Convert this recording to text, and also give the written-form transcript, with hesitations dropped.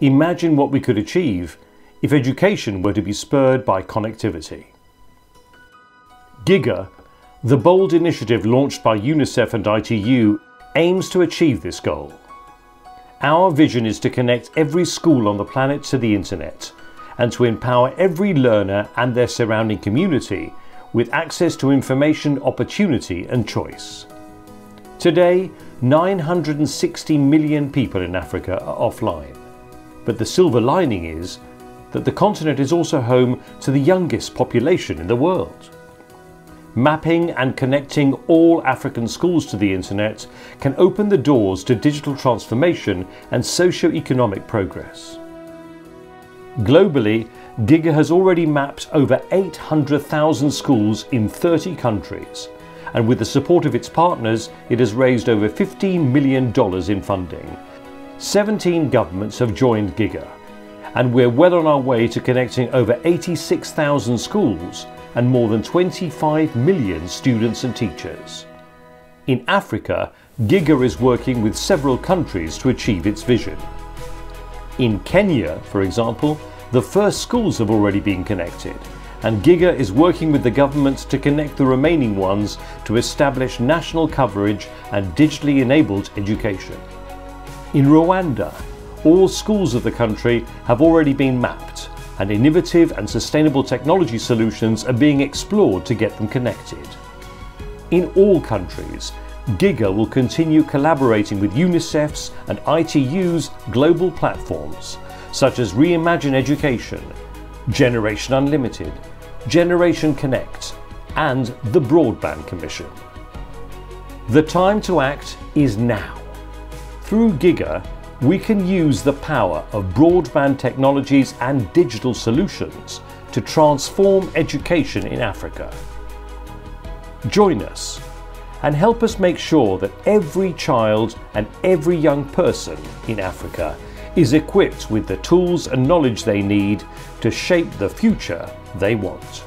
Imagine what we could achieve if education were to be spurred by connectivity. Giga, the bold initiative launched by UNICEF and ITU, aims to achieve this goal. Our vision is to connect every school on the planet to the internet and to empower every learner and their surrounding community with access to information, opportunity and choice. Today, 960 million people in Africa are offline. But the silver lining is that the continent is also home to the youngest population in the world. Mapping and connecting all African schools to the internet can open the doors to digital transformation and socio-economic progress. Globally, Giga has already mapped over 800,000 schools in 30 countries, and with the support of its partners, it has raised over $15 million in funding. 17 governments have joined Giga, and we're well on our way to connecting over 86,000 schools and more than 25 million students and teachers. In Africa, Giga is working with several countries to achieve its vision. In Kenya, for example, the first schools have already been connected, and Giga is working with the government to connect the remaining ones to establish national coverage and digitally enabled education. In Rwanda, all schools of the country have already been mapped, and innovative and sustainable technology solutions are being explored to get them connected. In all countries, Giga will continue collaborating with UNICEF's and ITU's global platforms, such as Reimagine Education, Generation Unlimited, Generation Connect, and the Broadband Commission. The time to act is now. Through Giga, we can use the power of broadband technologies and digital solutions to transform education in Africa. Join us and help us make sure that every child and every young person in Africa is equipped with the tools and knowledge they need to shape the future they want.